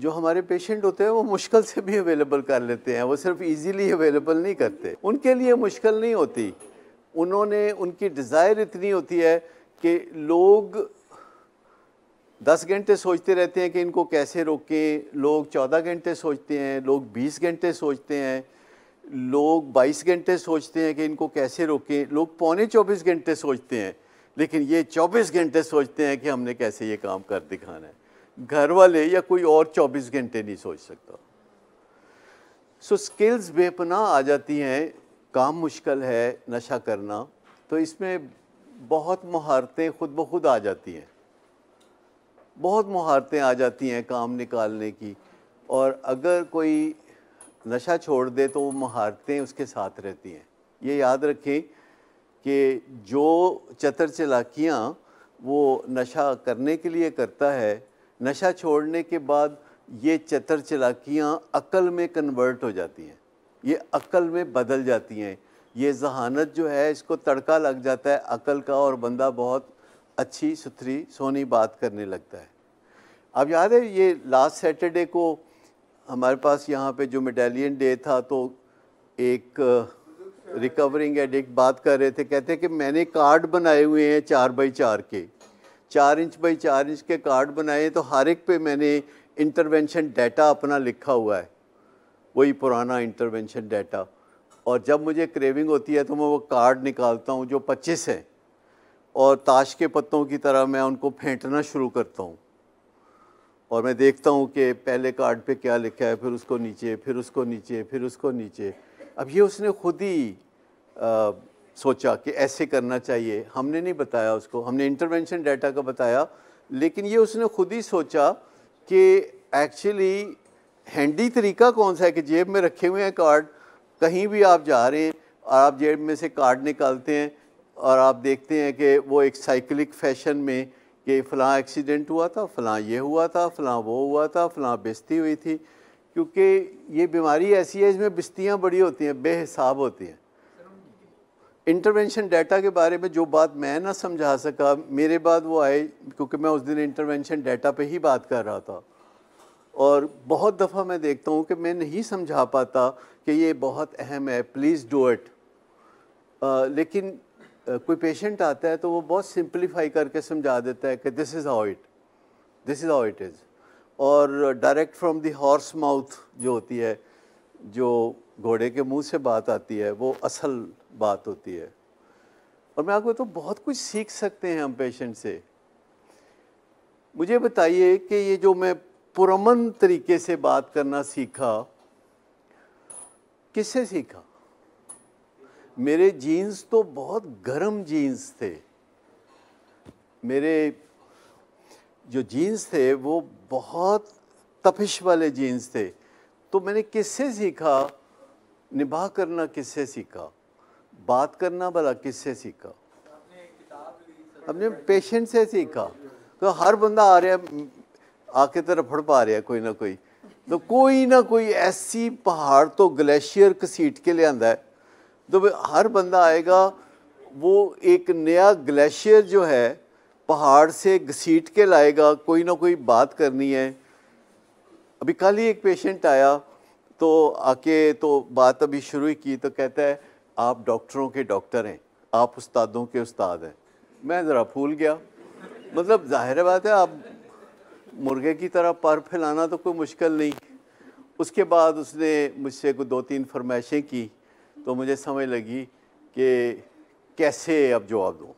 जो हमारे पेशेंट होते हैं वो मुश्किल से भी अवेलेबल कर लेते हैं, वो सिर्फ इजीली अवेलेबल नहीं करते, उनके लिए मुश्किल नहीं होती। उन्होंने उनकी डिज़ायर इतनी होती है कि लोग 10 घंटे सोचते रहते हैं कि इनको कैसे रोकें, लोग 14 घंटे सोचते हैं, लोग 20 घंटे सोचते हैं, लोग 22 घंटे सोचते हैं कि इनको कैसे रोकें, लोग पौने 24 घंटे सोचते हैं, लेकिन ये 24 घंटे सोचते हैं कि हमने कैसे ये काम कर दिखाना है। घर वाले या कोई और 24 घंटे नहीं सोच सकता। सो स्किल्स बेपनाह आ जाती हैं। काम मुश्किल है, नशा करना, तो इसमें बहुत महारतें खुद ब खुद आ जाती हैं, बहुत महारतें आ जाती हैं काम निकालने की। और अगर कोई नशा छोड़ दे तो वो महारतें उसके साथ रहती हैं। ये याद रखें कि जो चतर चालाकियाँ वो नशा करने के लिए करता है, नशा छोड़ने के बाद ये चतर चालाकियाँ अक्ल में कन्वर्ट हो जाती हैं, ये अक्ल में बदल जाती हैं। ये जहानत जो है इसको तड़का लग जाता है अक्ल का, और बंदा बहुत अच्छी सुथरी सोनी बात करने लगता है। अब याद है ये लास्ट सैटरडे को हमारे पास यहाँ पे जो मेडालियन डे था, तो एक रिकवरिंग एडिक्ट बात कर रहे थे, कहते हैं कि मैंने कार्ड बनाए हुए हैं 4x4 के, 4 इंच बाई 4 इंच के कार्ड बनाए, तो हर एक पे मैंने इंटरवेंशन डाटा अपना लिखा हुआ है, वही पुराना इंटरवेंशन डाटा। और जब मुझे क्रेविंग होती है तो मैं वो कार्ड निकालता हूँ जो 25 हैं, और ताश के पत्तों की तरह मैं उनको फेंटना शुरू करता हूँ, और मैं देखता हूँ कि पहले कार्ड पे क्या लिखा है, फिर उसको नीचे, फिर उसको नीचे, फिर उसको नीचे। अब ये उसने खुद ही सोचा कि ऐसे करना चाहिए, हमने नहीं बताया उसको, हमने इंटरवेंशन डाटा का बताया, लेकिन ये उसने खुद ही सोचा कि एक्चुअली हैंडी तरीका कौन सा है कि जेब में रखे हुए हैं कार्ड, कहीं भी आप जा रहे हैं और आप जेब में से कार्ड निकालते हैं, और आप देखते हैं कि वो एक साइक्लिक फैशन में कि फ़लाँ एक्सीडेंट हुआ था, फ़लाँ ये हुआ था, फ़लाँ वो हुआ था, फ़लाँ बेस्ती हुई थी, क्योंकि ये बीमारी ऐसी है इसमें बेस्तियाँ बड़ी होती हैं, बेहिसाब होती हैं। इंटरवेंशन डाटा के बारे में जो बात मैं ना समझा सका, मेरे बाद वो आए, क्योंकि मैं उस दिन इंटरवेंशन डाटा पे ही बात कर रहा था, और बहुत दफ़ा मैं देखता हूँ कि मैं नहीं समझा पाता कि ये बहुत अहम है, प्लीज़ डू इट। लेकिन कोई पेशेंट आता है तो वो बहुत सिंपलीफाई करके समझा देता है कि this is how it is, और direct from the horse mouth जो होती है, जो घोड़े के मुंह से बात आती है, वो असल बात होती है। और मैं आपको तो बहुत कुछ सीख सकते हैं हम पेशेंट से। मुझे बताइए कि ये जो मैं पुरमन तरीके से बात करना सीखा, किससे सीखा? मेरे जीन्स तो बहुत गर्म जीन्स थे, मेरे जो जीन्स थे वो बहुत तपिश वाले जीन्स थे। तो मैंने किससे सीखा? निभा करना किससे सीखा, बात करना भला किससे सीखा? अपने पेशेंट से सीखा। तो हर बंदा आ रहा है, आके तरफ फड़ पा रहा है कोई ना कोई, तो कोई ना कोई ऐसी पहाड़ तो ग्लेशियर घसीट के ले आंदा है, तो हर बंदा आएगा वो एक नया ग्लेशियर जो है पहाड़ से घसीट के लाएगा, कोई ना कोई बात करनी है। अभी कल ही एक पेशेंट आया, तो आके तो बात अभी शुरू ही की, तो कहता है आप डॉक्टरों के डॉक्टर हैं, आप उस्तादों के उस्ताद हैं। मैं ज़रा फूल गया, मतलब जाहिर बात है आप मुर्गे की तरह पर फैलाना तो कोई मुश्किल नहीं। उसके बाद उसने मुझसे कोई 2-3 फरमाइशें की, तो मुझे समझ लगी कि कैसे अब जवाब दूँ।